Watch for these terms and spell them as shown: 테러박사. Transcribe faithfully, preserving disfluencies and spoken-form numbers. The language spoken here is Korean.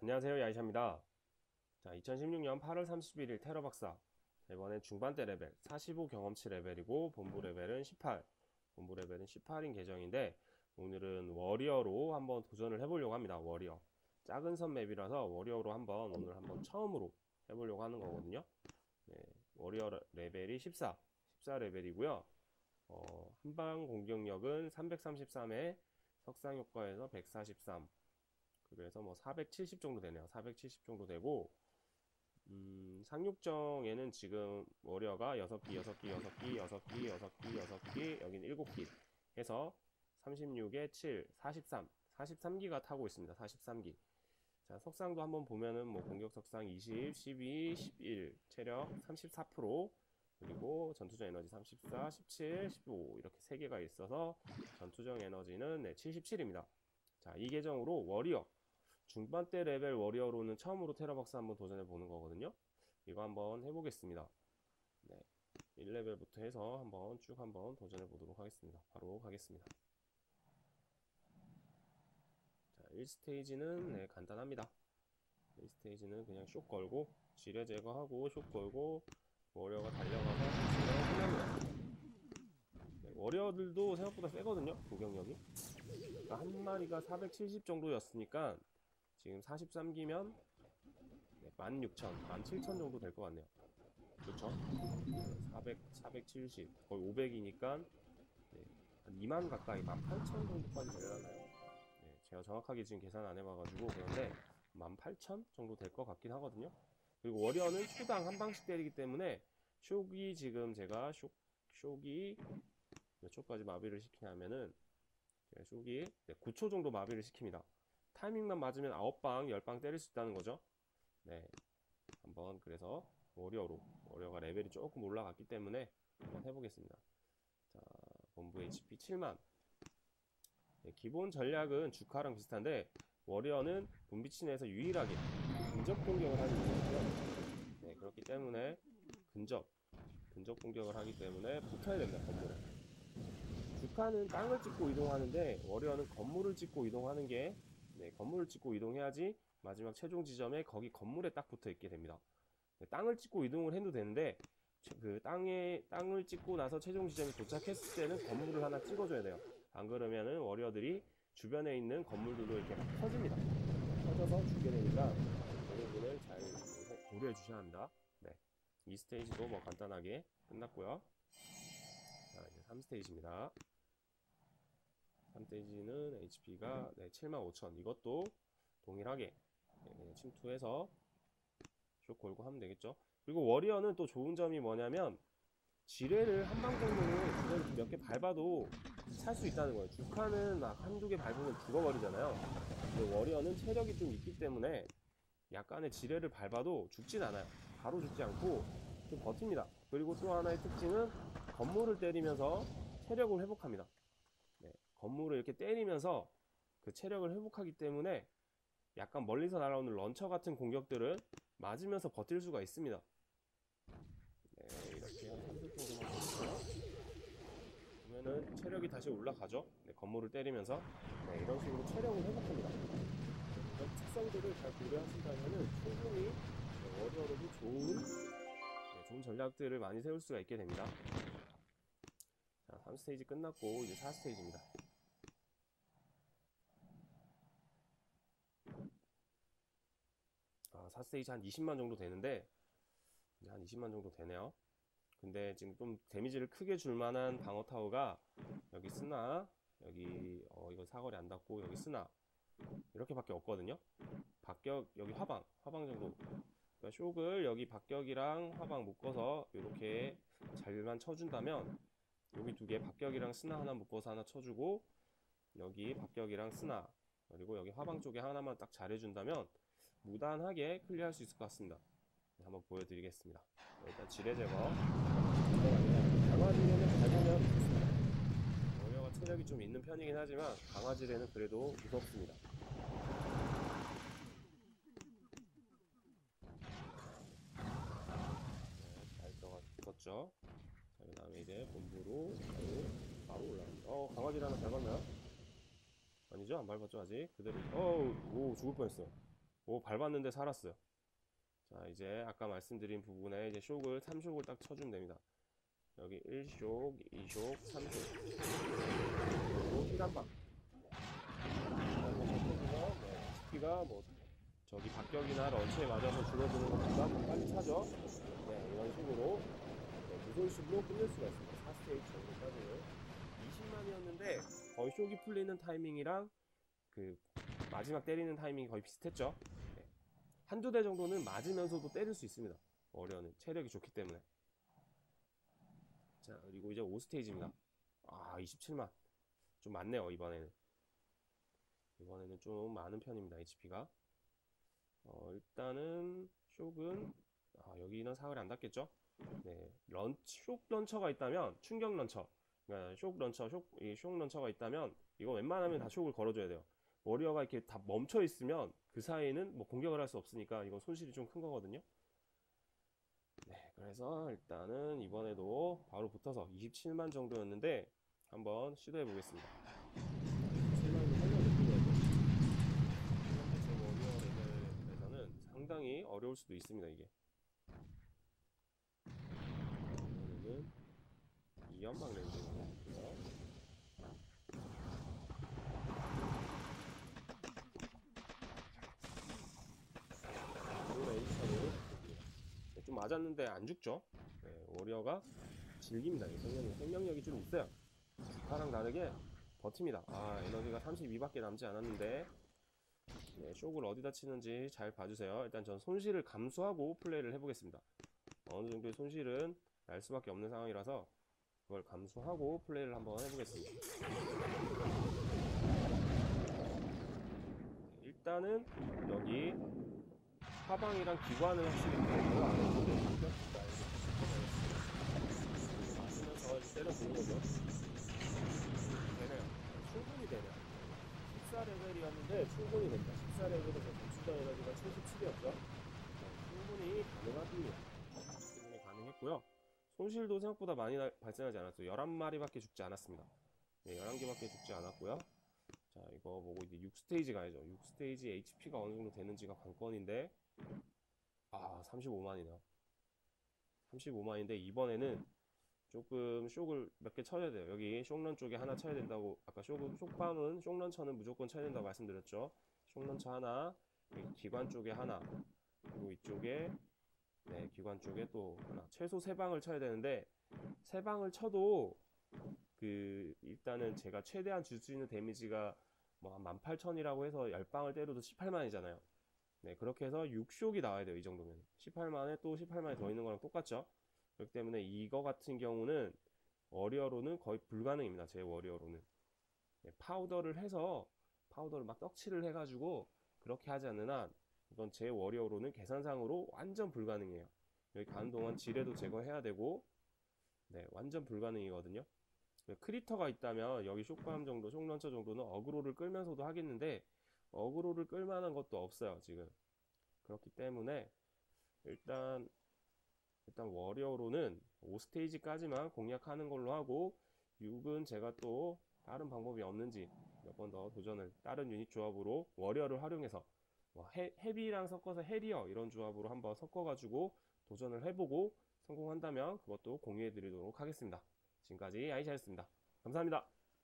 안녕하세요, 야이샤입니다. 자, 이천십육년 팔월 삼십일일 테러박사, 이번엔 중반대 레벨 사십오 경험치 레벨이고 본부 레벨은 십팔, 본부 레벨은 십팔인 계정인데 오늘은 워리어로 한번 도전을 해보려고 합니다. 워리어 작은 섬 맵이라서 워리어로 한번 오늘 한번 처음으로 해보려고 하는 거거든요. 네, 워리어 레벨이 십사, 십사 레벨이고요. 어, 한방 공격력은 삼백삼십삼에 석상효과에서 백사십삼, 그래서 뭐 사백칠십 정도 되네요. 사백칠십 정도 되고, 음, 상륙정에는 지금 워리어가 여섯 기, 여섯 기, 여섯 기, 여섯 기, 여섯 기, 여섯 기, 여긴 일곱 기 해서 삼십육에 칠, 사십삼, 사십삼 기가 타고 있습니다. 사십삼 기. 자, 석상도 한번 보면은 뭐 공격 석상 이십, 십이, 십일, 체력 삼십사 퍼센트, 그리고 전투적 에너지 삼십사, 십칠, 십오 이렇게 세 개가 있어서 전투적 에너지는 네, 칠십칠입니다. 자, 이 계정으로 워리어 중반대 레벨 워리어로는 처음으로 테러박사 한번 도전해 보는 거거든요. 이거 한번 해보겠습니다. 네, 일 레벨부터 해서 한번 쭉 한번 도전해 보도록 하겠습니다. 바로 가겠습니다. 자, 일 스테이지는 네, 간단합니다. 일 스테이지는 그냥 숏 걸고 지뢰 제거하고 숏 걸고 워리어가 달려가서 끝납니다. 네, 워리어들도 생각보다 세거든요, 공격력이. 한 마리가 사백칠십 정도였으니까 지금 사십삼 기면 네, 만 육천, 만 칠천 정도 될 것 같네요. 그렇죠? 사백, 사백칠십, 거의 오백이니까 네, 한 이만 가까이, 만 팔천 정도까지 되려나요? 네, 제가 정확하게 지금 계산 안 해봐가지고. 그런데 만 팔천 정도 될 것 같긴 하거든요. 그리고 워리어는 초당 한 방씩 때리기 때문에 쇼기, 지금 제가 쇼, 쇼기 몇 초까지 마비를 시키냐면은 쇼기 네, 구 초 정도 마비를 시킵니다. 타이밍만 맞으면 아홉 방, 열 방 때릴 수 있다는 거죠. 네, 한번 그래서 워리어로, 워리어가 레벨이 조금 올라갔기 때문에 한번 해보겠습니다. 자, 본부 에이치피 칠만. 네, 기본 전략은 주카랑 비슷한데 워리어는 분비치 내에서 유일하게 근접 공격을 하는 거거든요. 네, 그렇기 때문에 근접, 근접 공격을 하기 때문에 붙어야 됩니다, 건물에. 주카는 땅을 찍고 이동하는데 워리어는 건물을 찍고 이동하는 게 네, 건물을 찍고 이동해야지 마지막 최종 지점에 거기 건물에 딱 붙어 있게 됩니다. 네, 땅을 찍고 이동을 해도 되는데 그 땅에 땅을 찍고 나서 최종 지점에 도착했을 때는 건물을 하나 찍어줘야 돼요. 안 그러면은 워리어들이 주변에 있는 건물들로 이렇게 막 터집니다. 터져서 죽게 되니까 여러분을 잘 고려해 주셔야 합니다. 네, 이 스테이지도 뭐 간단하게 끝났고요. 자, 이제 삼 스테이지입니다. 삼 스테이지는 에이치피가 네, 칠만 오천. 이것도 동일하게 네, 침투해서 쭉 걸고 하면 되겠죠. 그리고 워리어는 또 좋은 점이 뭐냐면 지뢰를 한 방 정도는 몇 개 밟아도 찰 수 있다는 거예요. 주카는 막 한두 개 밟으면 죽어버리잖아요. 근데 워리어는 체력이 좀 있기 때문에 약간의 지뢰를 밟아도 죽진 않아요. 바로 죽지 않고 좀 버팁니다. 그리고 또 하나의 특징은 건물을 때리면서 체력을 회복합니다. 네, 건물을 이렇게 때리면서 그 체력을 회복하기 때문에 약간 멀리서 날아오는 런처 같은 공격들은 맞으면서 버틸 수가 있습니다. 네, 이렇게 한 삼십 초 정도 보면은 체력이 다시 올라가죠. 네, 건물을 때리면서 네, 이런 식으로 체력을 회복합니다. 이런 특성들을 잘 고려하신다면은 충분히 워리어로도 좋은 좋은 전략들을 많이 세울 수가 있게 됩니다. 자, 삼 스테이지 끝났고 이제 사 스테이지입니다. 아, 사 스테이지 한 이십만 정도 되는데 이제 한 이십만 정도 되네요. 근데 지금 좀 데미지를 크게 줄만한 방어타워가 여기 쓰나, 여기 어 이건 사거리 안 닿고 여기 쓰나, 이렇게 밖에 없거든요. 박격, 여기 화방, 화방 정도. 그러니까 쇽을 여기 박격이랑 화방 묶어서 이렇게 잘만 쳐준다면, 여기 두 개 박격이랑 스나 하나 묶어서 하나 쳐주고, 여기 박격이랑 스나, 그리고 여기 화방 쪽에 하나만 딱 잘해준다면 무단하게 클리어할 수 있을 것 같습니다. 네, 한번 보여드리겠습니다. 네, 일단 지뢰 제거. 강화지뢰는 밟으면 좋습니다. 워리어가 체력이 좀 있는 편이긴 하지만 강화지뢰는 그래도 무섭습니다. 자, 그 다음에 이제 본부로 바로, 바로 올라갑니다. 어, 강아지를 하나 밟았나요? 아니죠? 안 밟았죠, 아직? 그대로. 어우, 오, 죽을 뻔했어요. 오, 밟았는데 살았어요. 자, 이제 아까 말씀드린 부분에 이제 쇽을 삼 쇽을 딱 쳐주면 됩니다. 여기 일 쇽, 이 쇽, 삼 쇽. 오, 깜빡. 스피가 뭐 저기 박격이나 런치에 맞아서 줄어드는 것보다 뭐 빨리 차죠. 네, 이런 식으로 네, 무솔식으로 끝낼 수가 있습니다. 사 스테이지 정도까지는 이십만이었는데 거의 쇽이 풀리는 타이밍이랑 그 마지막 때리는 타이밍이 거의 비슷했죠. 네. 한두 대 정도는 맞으면서도 때릴 수 있습니다. 어려는 체력이 좋기 때문에. 자, 그리고 이제 오 스테이지입니다. 아, 이십칠만 좀 많네요. 이번에는 이번에는 좀 많은 편입니다. 에이치피가 어, 일단은 쇽은 아, 여기는 사흘에 안 닿겠죠. 네, 런치, 쇽 런처가 있다면 충격 런처, 그러니까 쇽 런처, 쇽, 이 쇽 런처가 있다면 이거 웬만하면 다 쇽을 걸어줘야 돼요. 워리어가 이렇게 다 멈춰 있으면 그 사이에는 뭐 공격을 할 수 없으니까 이건 손실이 좀 큰 거거든요. 네, 그래서 일단은 이번에도 바로 붙어서 이십칠만 정도였는데 한번 시도해 보겠습니다. 상당히 어려울 수도 있습니다. 이게 이거는 이 연막 렌즈고요. 네, 좀 맞았는데 안 죽죠. 네, 워리어가 질깁니다. 생명력, 생명력이 좀 있어요. 주파랑 다르게 버팁니다. 아, 에너지가 삼십이밖에 남지 않았는데. 네, 쇽을 어디다 치는지 잘 봐주세요. 일단 전 손실을 감수하고 플레이를 해보겠습니다. 어느 정도의 손실은 날 수밖에 없는 상황이라서 그걸 감수하고 플레이를 한번 해보겠습니다. 일단은 여기 하방이랑 기관을 확실히 때리고 안쪽에 당겼습니다. 맞으면서 때려주는 거죠. 되네요. 충분히 되네요. 십사 레벨이었는데 충분히 됩니다. 십사 레벨에서 전투자 에너지가 칠십칠이었죠. 충분히 가능합니다. 충분히 가능했고요. 손실도 생각보다 많이 나, 발생하지 않았어요. 열한 마리밖에 죽지 않았습니다. 네, 열한 개밖에 죽지 않았고요. 자, 이거 보고 이제 육 스테이지 가야죠. 육 스테이지 에이치피가 어느 정도 되는지가 관건인데, 아, 삼십오만이네요. 삼십오만인데 이번에는 조금 쇽을 몇 개 쳐야 돼요. 여기 쇽런 쪽에 하나 쳐야 된다고, 아까 쇽은, 쇽밤은, 쇽런처는 무조건 쳐야 된다고 말씀드렸죠. 쇽런처 하나, 여기 기관 쪽에 하나, 그리고 이쪽에, 네, 기관 쪽에 또 하나. 최소 세 방을 쳐야 되는데, 세 방을 쳐도, 그, 일단은 제가 최대한 줄 수 있는 데미지가 뭐 한 만 팔천이라고 해서 열 방을 때려도 십팔만이잖아요. 네, 그렇게 해서 육 쇽이 나와야 돼요. 이 정도면. 십팔만에 또 십팔만이 더 있는 거랑 똑같죠? 그렇기 때문에 이거 같은 경우는 워리어로는 거의 불가능입니다. 제 워리어로는. 네, 파우더를 해서 파우더를 막 떡칠을 해가지고 그렇게 하지 않는 한 이건 제 워리어로는 계산상으로 완전 불가능해요. 여기 가는 동안 지뢰도 제거해야 되고, 네, 완전 불가능이거든요. 크리터가 있다면 여기 쇽밤 정도, 쇽런처 정도는 어그로를 끌면서도 하겠는데 어그로를 끌만한 것도 없어요 지금. 그렇기 때문에 일단 일단 워리어로는 오 스테이지까지만 공략하는 걸로 하고, 육은 제가 또 다른 방법이 없는지 몇 번 더 도전을 다른 유닛 조합으로 워리어를 활용해서 뭐 해, 헤비랑 섞어서 해리어 이런 조합으로 한번 섞어가지고 도전을 해보고 성공한다면 그것도 공유해드리도록 하겠습니다. 지금까지 아이샤였습니다. 감사합니다.